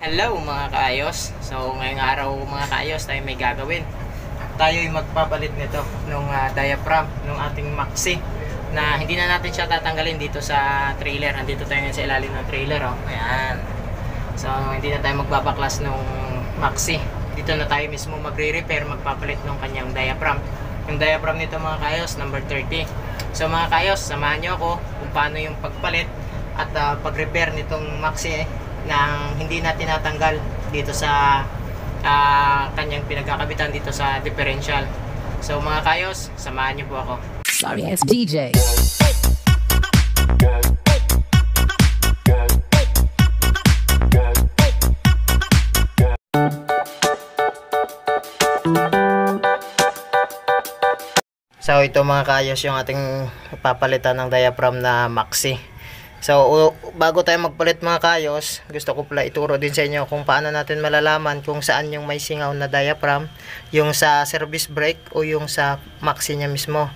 Hello mga kaayos. So ngayong araw mga kaayos tayo may gagawin. Tayo ay magpapalit nito ng diaphragm ng ating MAXI na hindi na natin siya tatanggalin dito sa trailer. Andito tayo ngayon sa ilalim ng trailer, oh. Ayan. So hindi na tayo magbabaklas ng MAXI. Dito na tayo mismo magre-repair, magpapalit ng kanyang diaphragm. Yung diaphragm nito mga kaayos, number 30. So mga kaayos, samahan niyo ako kung paano yung pagpalit at pag-repair nitong MAXI nang hindi na tinatanggal dito sa kanyang pinagkakabitan dito sa differential. So mga kayos, samahan niyo po ako. Sorry, it's DJ. So ito mga kayos yung ating papalitan ng diaphragm na MAXI. So, bago tayo magpalit mga kayos, gusto ko pala ituro din sa inyo kung paano natin malalaman kung saan yung may singaw na diaphragm, yung sa service brake o yung sa MAXI niya mismo.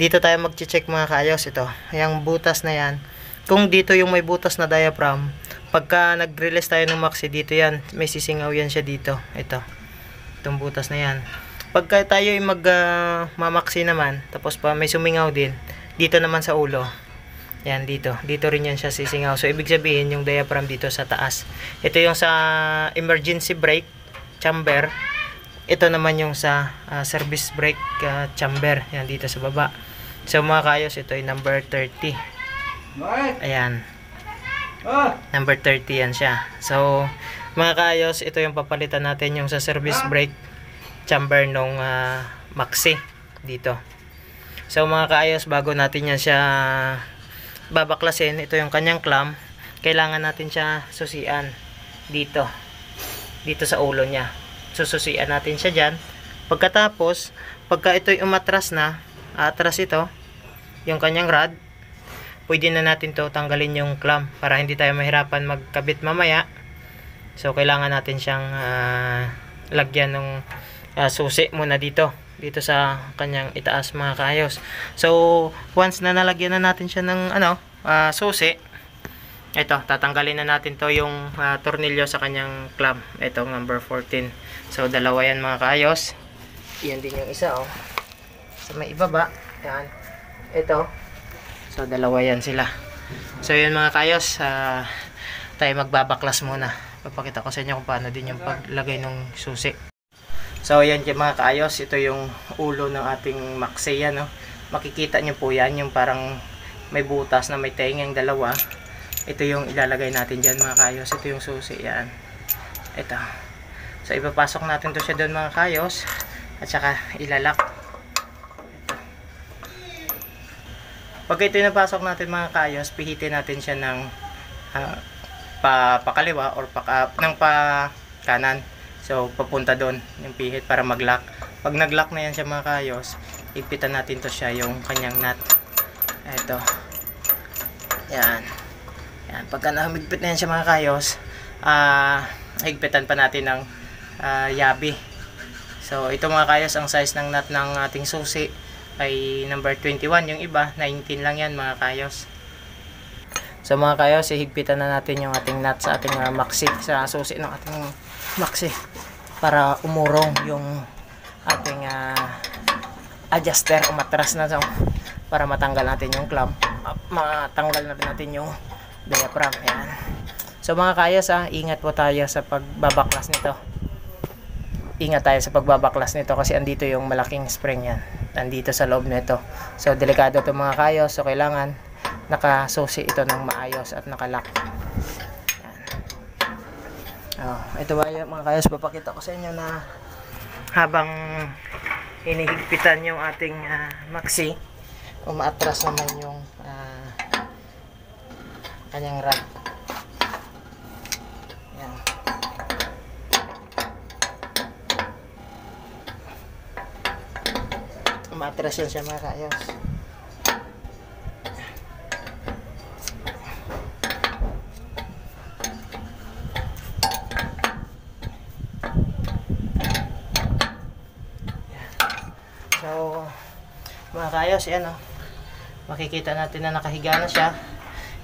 Dito tayo magche-check mga kayos, ito, yung butas na yan. Kung dito yung may butas na diaphragm, pagka nag-release tayo ng MAXI dito yan, may sisingaw yan siya dito, ito, itong butas na yan. Pagka tayo ay mag-mamaxi naman, tapos pa may sumingaw din, dito naman sa ulo. Yan dito rin yan siya sisingaw. So ibig sabihin yung diaphragm dito sa taas. Ito yung sa emergency brake chamber. Ito naman yung sa service brake chamber. Yan dito sa baba. So mga kayos, ito yung number 30. Ayan. Number 30 yan siya. So mga kayos, ito yung papalitan natin yung sa service brake chamber nung MAXI dito. So mga kayos, bago natin yan siya babaklasin, ito yung kanyang clamp, kailangan natin siya susian dito sa ulo niya. Sususian natin siya dyan. Pagkatapos, pagka ito'y umatras na, atras ito yung kanyang rod, pwede na natin to tanggalin yung clamp para hindi tayo mahirapan magkabit mamaya. So kailangan natin siyang lagyan ng susi muna dito sa kanyang itaas mga kaayos. So once na nalagyan na natin siya ng susi, ito tatanggalin na natin to yung tornilyo sa kanyang clamp. Ito number 14. So dalawa yan mga kaayos. Yan din yung isa, oh. So may ibaba. Yan. Ito. So dalawa yan sila. So yun mga kaayos, tayo magbabaklas muna. Papakita ko sa inyo kung paano din yung paglagay ng susi. So yan mga kaayos, ito yung ulo ng ating MAXI, no? Makikita nyo po yan, yung parang may butas na may tengang dalawa. Ito yung ilalagay natin dyan mga kaayos, ito yung susi, yan. Ito. So ipapasok natin to siya doon mga kaayos, at saka ilalak. Ito. Pag ito yung napasok natin mga kaayos, pihitin natin siya ng pakaliwa or ng pakanan. So, papunta doon yung pihit para mag-lock. Pag nag-lock na yan siya mga kayos, ipitan natin to siya yung kanyang nut. Ito. Yan. Yan. Pagka nahigpit na yan siya mga kayos, higpitan pa natin ng yabi. So, ito mga kayos, ang size ng nut ng ating susi ay number 21. Yung iba, 19 lang yan mga kayos. So mga kayos, ihigpitan na natin yung ating nut sa ating MAXI, sa susi ng ating MAXI para umurong yung ating adjuster, umatras na, so para matanggal natin yung clamp, matanggal na natin yung diaphragm. Ayan. So mga kayos, ingat po tayo sa pagbabaklas nito. Ingat tayo sa pagbabaklas nito kasi andito yung malaking spring yan. Andito sa loob nito. So delikado to mga kayos, so kailangan nakasusi ito ng maayos at nakalock. Oh, ito ba yung mga kayos, papakita ko sa inyo na habang hinihigpitan yung ating MAXI, umaatras naman yung kanyang rod. Yan. Umaatras yun siya mga kayos. Mga kayos, yan, oh. Makikita natin na nakahiga na siya.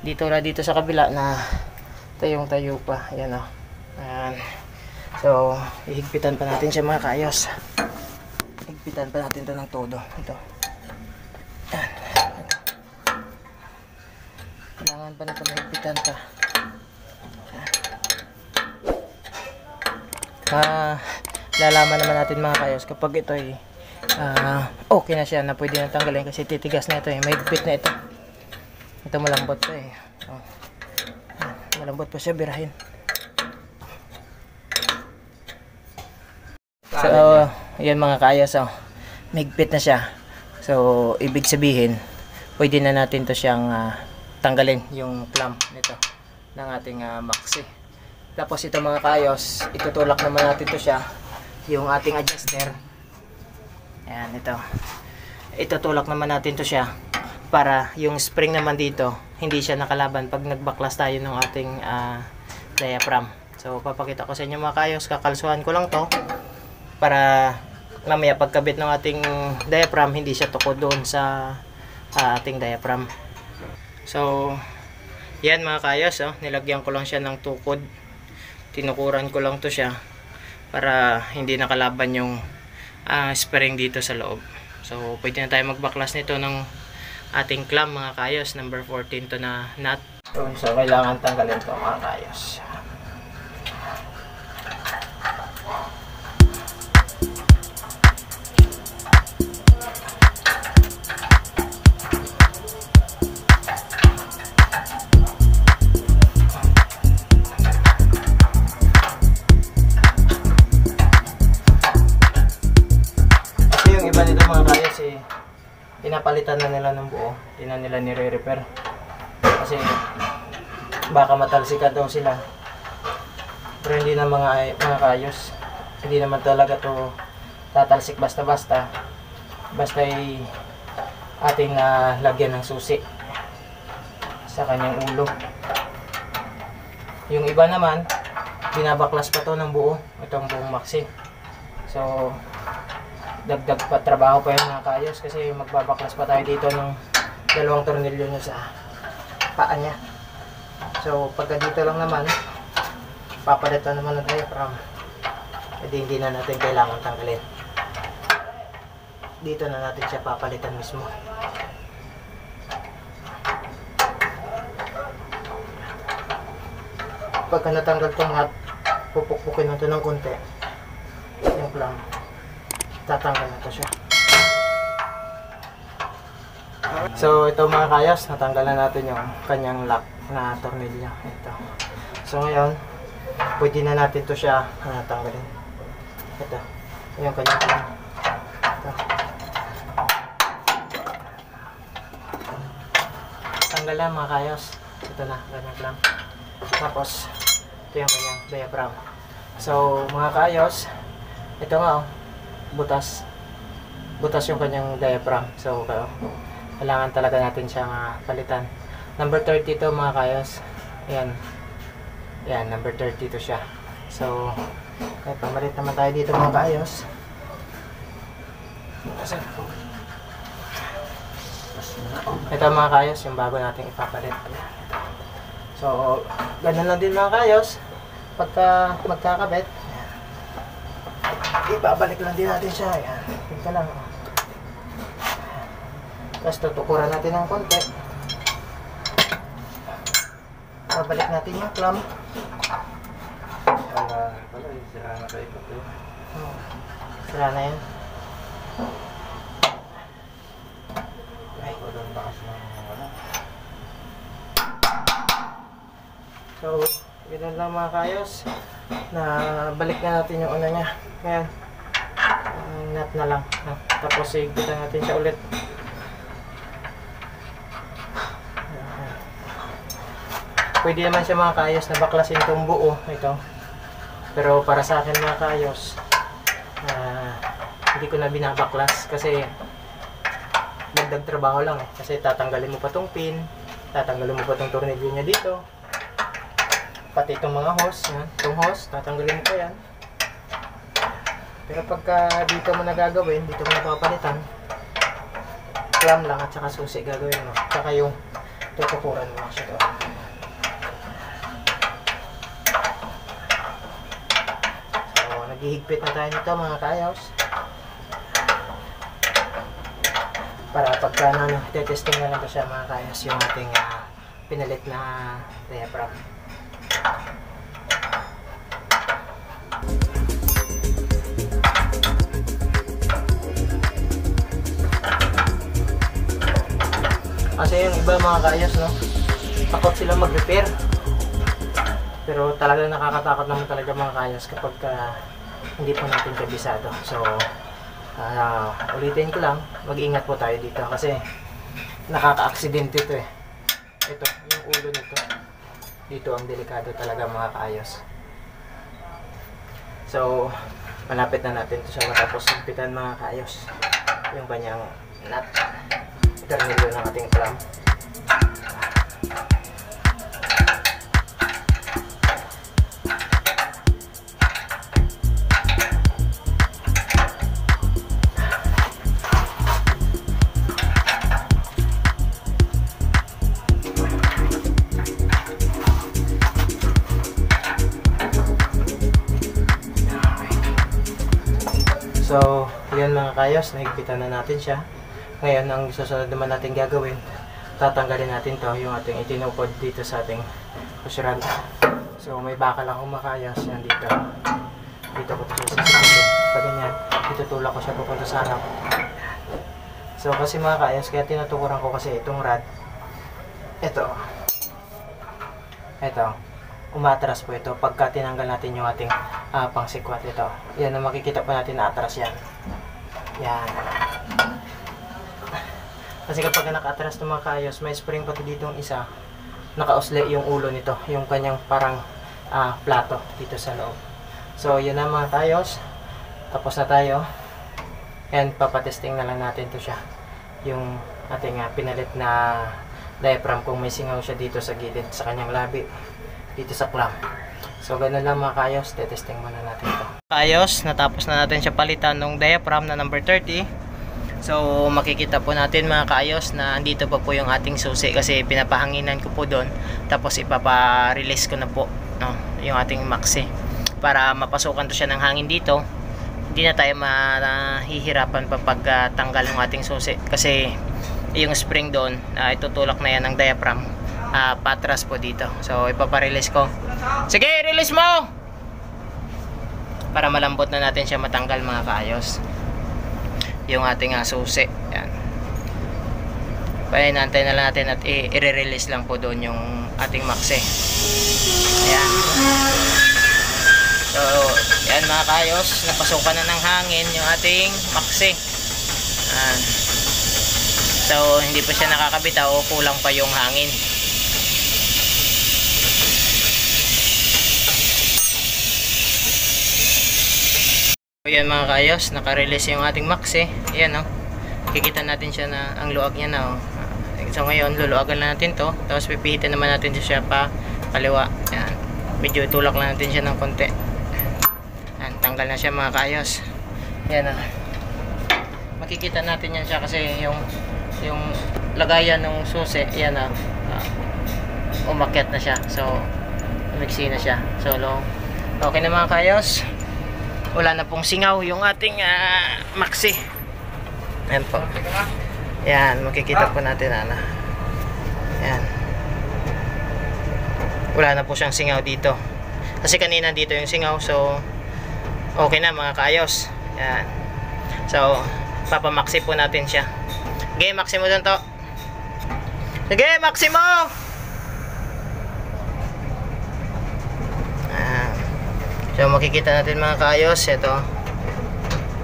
Dito na dito sa kabila na tayong tayo pa. Yan, oh. Ayan. So, ihigpitan pa natin siya mga kaayos. Higpitan pa natin ito ng todo. Ito. Ayan. Ito. Kailangan pa natin mahigpitan pa. Lalaman naman natin mga kaayos kapag ito ay okay na siya na pwede na tanggalin kasi titigas na ito eh. Mahigpit na ito. Ito malambot pa eh. Oh. Malambot pa siya, birahin. So, yan mga kaayos, oh. Mahigpit na siya. So, ibig sabihin, pwede na natin to siyang tanggalin yung plump nito ng ating maxi. Tapos ito mga kaayos, itutulak naman natin to siya, yung ating adjuster. Ayan, ito. Itutulak naman natin to siya para yung spring naman dito, hindi siya nakalaban pag nagbaklas tayo ng ating diaphragm. So, papakita ko sa inyo mga kaayos, kakalsuhan ko lang to. Para mamaya pagkabit ng ating diaphragm hindi siya tukod doon sa ating diaphragm. So yan mga kaayos, oh, nilagyan ko lang siya ng tukod, tinukuran ko lang to siya para hindi nakalaban yung spring dito sa loob. So pwede na tayo magbaklas nito ng ating clamp mga kaayos, number 14 to na nut. So kailangan tanggalin to mga kaayos. Pinapalitan na nila ng buo, hindi na nila nire-repair kasi baka matalsikan daw sila, pero hindi na mga kaayos, hindi naman talaga to tatalsik basta ay ating lagyan ng susi sa kanyang ulo. Yung iba naman binabaklas pa to ng buo, itong buong maxi. So dagdag pa trabaho pa yun mga kaayos kasi magbabaklas pa tayo dito ng dalawang tornilyo nyo sa paa nya. So pagka dito lang naman papalitan naman na tayo from pwede, hindi na natin kailangan tanggalin, dito na natin siya papalitan mismo. Pagka natanggal tong hat, pupukpukin na ito ng konti yung plumb. Tatanggal na ito siya. So ito mga kayos, natanggal na natin yung kanyang lock na tornilyo. Ito. So ngayon, pwede na natin ito siya natanggalin. Ito. Yung kanyang lock. Ito. Tanggal na mga kayos. Ito na, ganyan lang. Tapos, ito yung kanyang diaphragm. So mga kayos, ito nga oh. butas yung kanyang diaphragm. So kailangan talaga natin siyang palitan. Number 30 to mga kayos. Ayan, number 30 to siya. So pamalit naman tayo dito mga kayos. Ito mga kayos yung bago nating ipapalit. So ganun lang din mga kayos pagka magkakabit. Ibabalik lang din natin siya. Ayan. Tingnan lang. Tapos tutukuran natin ng konti. Babalik natin yung clamp. Sira na kayo ito. Sira na yan. So, ganun lang mga kayos. Na balik na natin yung una niya. Ayan. Nut na lang. Tapos higpitan natin siya ulit. Ayan. Pwede naman siya mga kaayos na baklasin itong buo. Ito. Pero para sa akin mga kaayos, hindi ko na binabaklas kasi dagdag trabaho lang eh. Kasi tatanggalin mo pa itong pin, tatanggalin mo pa itong tornilyo niya dito. Pati itong mga hose, yan. Itong hose, tatanggalin mo pa yan. Pero pagka dito mo nagagawin, dito mo napapalitan, clamp lang at saka susi gagawin mo. Saka yung tutukuran mo. So, Maghihigpit na tayo nito mga kayaws, para pagka testing na lang siya mga kayaws yung ating pinalit na diaphragm. Kasi yung iba mga kaayos, no, takot sila mag-repair. Pero talaga nakakatakot naman talaga mga kaayos kapag hindi po natin kabisado. So, ulitin ko lang, mag-ingat po tayo dito kasi nakaka-aksidente ito eh. Ito, yung ulo nito. Dito ang delikado talaga mga kaayos. So, malapit na natin ito siya matapos higpitan mga kaayos. Yung kanyang nut. Karnilyo ng ating clamp. So, yan mga kayos, nahigpitan na natin siya. Ngayon, ang susunod naman natin gagawin, tatanggalin natin to, yung ating itinukod dito sa ating kusurante. So, may bakal akong makayas, yan dito. Dito ko ito sasakit. Pag ganyan, itutulak ko siya papunta sa harap. So, kasi mga kayas, kaya tinutukuran ko kasi itong rod. Ito. Ito. Umatras po ito pagka tinanggal natin yung ating pangsikwat ito. Yan, makikita po natin na atras yan. Yan. Kasi kapag nakaatras ng mga kaayos, may spring pati dito yung isa, nakausli yung ulo nito, yung kanyang parang plato dito sa loob. So, yun na mga kaayos. Tapos na tayo. And, papatesting na lang natin to siya. Yung ating pinalit na diaphragm, kung may singaw siya dito sa gilid, sa kanyang labi, dito sa clamp. So, ganun lang mga kaayos. Tetesting muna natin ito. Kaayos, natapos na natin siya palitan ng diaphragm na number 30. So, makikita po natin mga kaayos na andito pa po yung ating susi kasi pinapahanginan ko po doon. Tapos ipapa-release ko na po, no, yung ating maxi para mapasukan to siya ng hangin dito. Hindi na tayo mahihirapan pa pagtanggal ng ating susi kasi yung spring doon, itutulak na yan ng diaphragm patras po dito. So, ipapa-release ko. Sige, release mo! Para malambot na natin siya matanggal mga kaayos. Yung ating susi. Yan. Painantay na lang natin at i-release lang po doon yung ating maxi. Ayan. So, yan mga kayos. Napasukan na ng hangin yung ating maxi. Ayan. So, hindi pa siya nakakabitaw. Kulang pa yung hangin. Ayan mga kayos, naka-release yung ating maxi. Ayan o, oh. Kikita natin siya na ang luag niya na o, oh. So ngayon, luluagan na natin to. Tapos pipihitan naman natin siya pa kaliwa. Ayan, medyo tulak na natin siya ng konti. Ayan, tanggal na siya mga kayos. Ayan o, oh. Makikita natin yan siya kasi yung lagayan ng susi. Ayan o, oh. Umakyat na siya. So, mixi na siya. So, okay na mga kayos. Wala na pong singaw yung ating maxi. Ayan po. Ayan, makikita po natin na. Ayan. Wala na po siyang singaw dito. Kasi kanina dito yung singaw. So, okay na mga kaayos. Ayan. So, papamaxi po natin siya. Sige, maxi mo dun to. Sige, maxi mo! So, makikita natin mga kaayos, ito,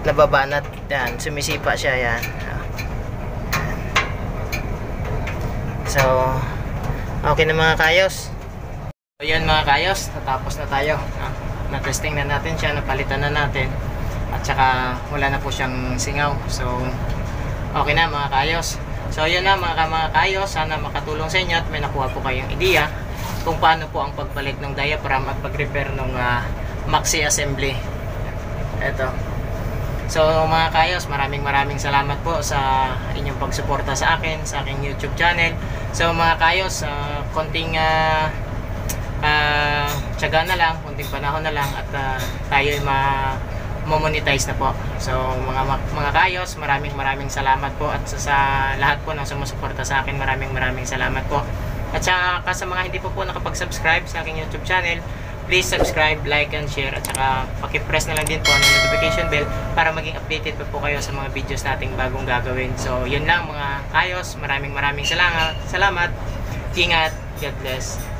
nababanat, yan, sumisipa siya, yan. So, okay na mga kaayos. So, yan mga kaayos, natapos na tayo. Na-testing na natin siya, napalitan na natin. At saka, wala na po siyang singaw. So, okay na mga kaayos. So, yun na mga kaayos, sana makatulong sa inyo at may nakuha po kayong ideya kung paano po ang pagpalit ng diaphragm at pag-repair ng maxi assembly. Ito. So mga kayos, maraming salamat po sa inyong pagsuporta sa akin, sa aking YouTube channel. So mga kayos, konting tiyaga na lang, kunting panahon na lang at tayo ay ma-monetize na po. So mga kayos, maraming salamat po at sa lahat po ng sumusuporta sa akin, maraming salamat po. At saka sa mga hindi po nakapag-subscribe sa aking YouTube channel, please subscribe, like, and share. At saka pakipress na lang din po ang notification bell para maging updated pa po kayo sa mga videos nating bagong gagawin. So yun lang mga kayos, maraming salamat. Ingat, God bless.